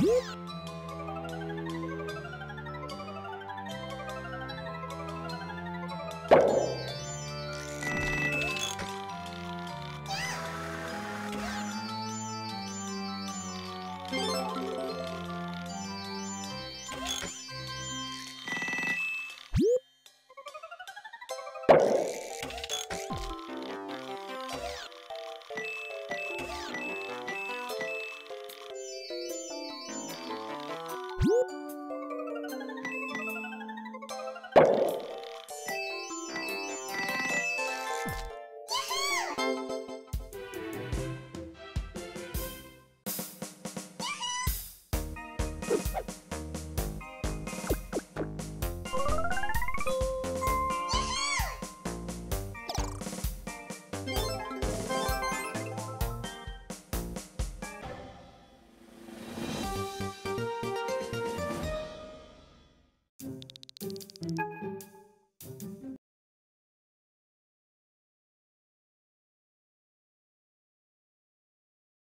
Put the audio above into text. Whoop!